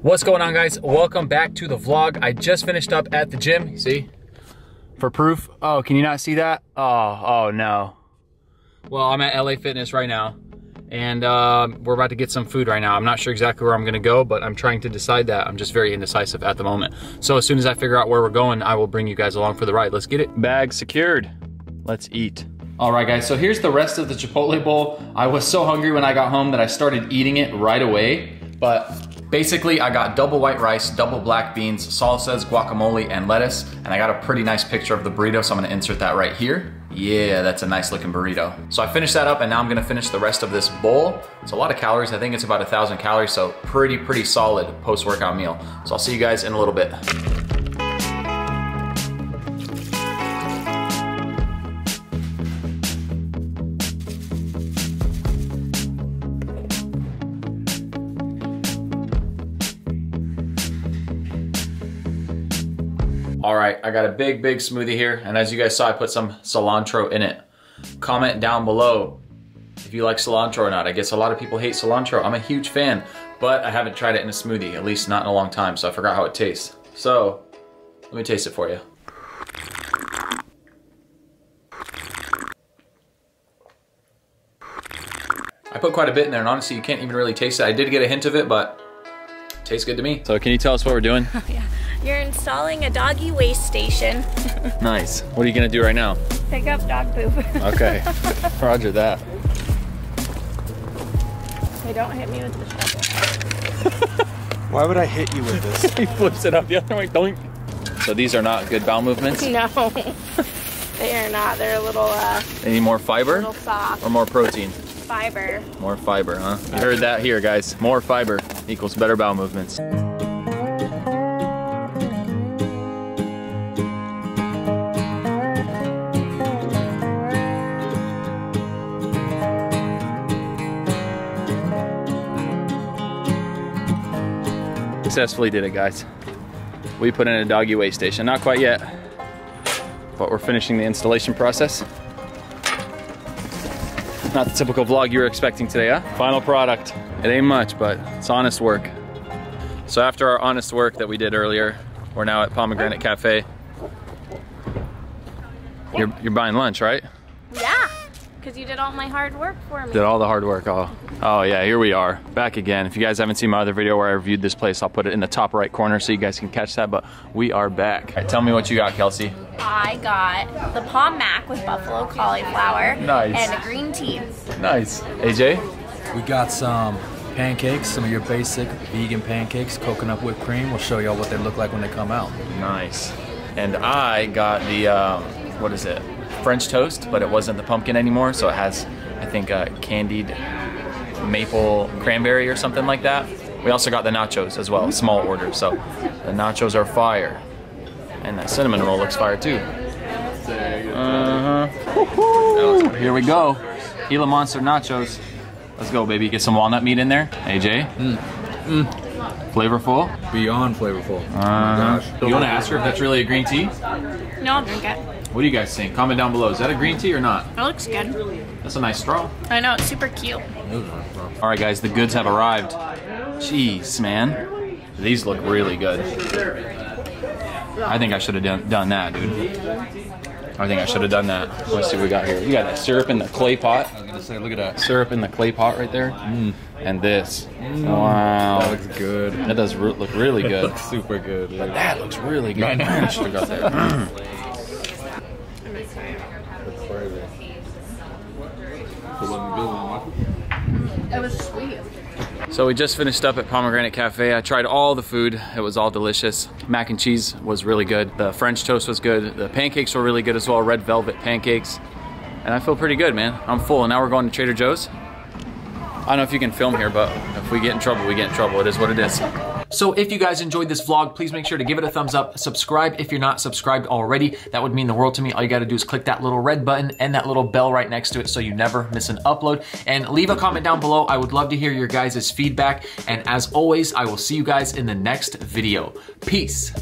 What's going on, guys? Welcome back to the vlog. I just finished up at the gym. See? For proof. Oh, can you not see that? Oh no. Well, I'm at LA Fitness right now, and we're about to get some food right now. I'm not sure exactly where I'm gonna go, but I'm trying to decide that. I'm just very indecisive at the moment. So as soon as I figure out where we're going, I will bring you guys along for the ride. Let's get it. Bag secured. Let's eat. All right, guys, so here's the rest of the Chipotle bowl. I was so hungry when I got home that I started eating it right away, but basically, I got double white rice, double black beans, salsas, guacamole, and lettuce, and I got a pretty nice picture of the burrito, so I'm gonna insert that right here. Yeah, that's a nice looking burrito. So I finished that up, and now I'm gonna finish the rest of this bowl. It's a lot of calories. I think it's about 1,000 calories, so pretty solid post-workout meal. So I'll see you guys in a little bit. All right, I got a big smoothie here, and as you guys saw, I put some cilantro in it. Comment down below if you like cilantro or not. I guess a lot of people hate cilantro. I'm a huge fan, but I haven't tried it in a smoothie, at least not in a long time, so I forgot how it tastes. So, let me taste it for you. I put quite a bit in there, and honestly, you can't even really taste it. I did get a hint of it, but it tastes good to me. So, can you tell us what we're doing? Oh, yeah. You're installing a doggy waste station. Nice. What are you gonna do right now? Pick up dog poop. Okay, roger that. Hey, don't hit me with the shovel. Why would I hit you with this? He flips it up the other way, doink. So these are not good bowel movements? No, they are not. They're a little, Any more fiber? A little soft. Or more protein? Fiber. More fiber, huh? You heard that here, guys. More fiber equals better bowel movements. Successfully did it, guys. We put in a doggy waste station. Not quite yet, but we're finishing the installation process. Not the typical vlog you were expecting today, huh? Final product. It ain't much, but it's honest work. So after our honest work that we did earlier, we're now at Pomegranate Cafe. You're buying lunch, right? Yeah, because you did all my hard work for me. Did all the hard work, Oh yeah, here we are, back again. If you guys haven't seen my other video where I reviewed this place, I'll put it in the top right corner so you guys can catch that, but we are back. All right, tell me what you got, Kelsey. I got the Pom Mac with buffalo cauliflower. Nice. And a green tea. Nice. AJ? We got some pancakes, some of your basic vegan pancakes, coconut whipped cream. We'll show y'all what they look like when they come out. Nice. And I got the, what is it? French toast, but it wasn't the pumpkin anymore, so it has, I think, candied maple cranberry or something like that. We also got the nachos as well, small order. So the nachos are fire. And that cinnamon roll looks fire too. Here we go. Gila Monster nachos. Let's go, baby. Get some walnut meat in there. AJ? Flavorful? Beyond flavorful. Oh my gosh. You want to ask her if that's really a green tea? No, I'll drink it. What do you guys think? Comment down below. Is that a green tea or not? It looks good. That's a nice straw. I know, it's super cute. All right, guys, the goods have arrived. Jeez, man. These look really good. I think I should have done that, dude. I think I should have done that. Let's see what we got here. We got that syrup in the clay pot. I was gonna say, look at that. Syrup in the clay pot right there. And this. Wow. That looks good. That does look really good. That looks super good. But that looks really good. I should have got that. It was sweet. So we just finished up at Pomegranate Cafe. I tried all the food. It was all delicious. Mac and cheese was really good. The French toast was good. The pancakes were really good as well. Red velvet pancakes. And I feel pretty good, man. I'm full. And now we're going to Trader Joe's. I don't know if you can film here, but if we get in trouble, we get in trouble. It is what it is. So if you guys enjoyed this vlog, please make sure to give it a thumbs up. Subscribe if you're not subscribed already. That would mean the world to me. All you gotta do is click that little red button and that little bell right next to it so you never miss an upload. And leave a comment down below. I would love to hear your guys' feedback. And as always, I will see you guys in the next video. Peace.